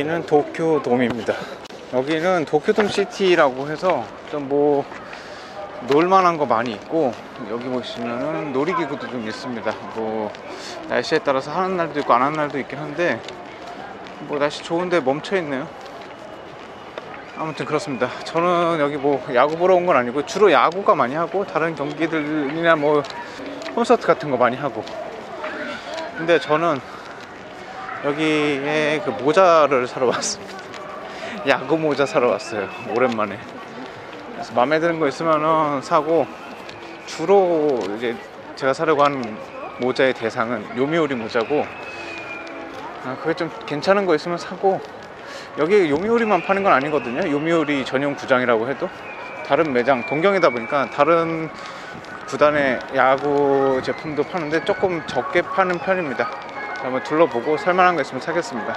여기는 도쿄돔입니다. 여기는 도쿄돔 시티라고 해서 좀 뭐 놀만한 거 많이 있고, 여기 보시면은 놀이기구도 좀 있습니다. 뭐 날씨에 따라서 하는 날도 있고 안 하는 날도 있긴 한데, 뭐 날씨 좋은데 멈춰 있네요. 아무튼 그렇습니다. 저는 여기 뭐 야구 보러 온 건 아니고, 주로 야구가 많이 하고 다른 경기들이나 뭐 콘서트 같은 거 많이 하고, 근데 저는 여기에 그 모자를 사러 왔습니다. 야구 모자 사러 왔어요, 오랜만에. 그래서 마음에 드는 거 있으면은 사고, 주로 이제 제가 사려고 한 모자의 대상은 요미우리 모자고, 그게 좀 괜찮은 거 있으면 사고. 여기 요미우리만 파는 건 아니거든요. 요미우리 전용 구장이라고 해도 다른 매장, 동경이다 보니까 다른 구단의 야구 제품도 파는데 조금 적게 파는 편입니다. 한번 둘러보고 살만한 거 있으면 사겠습니다.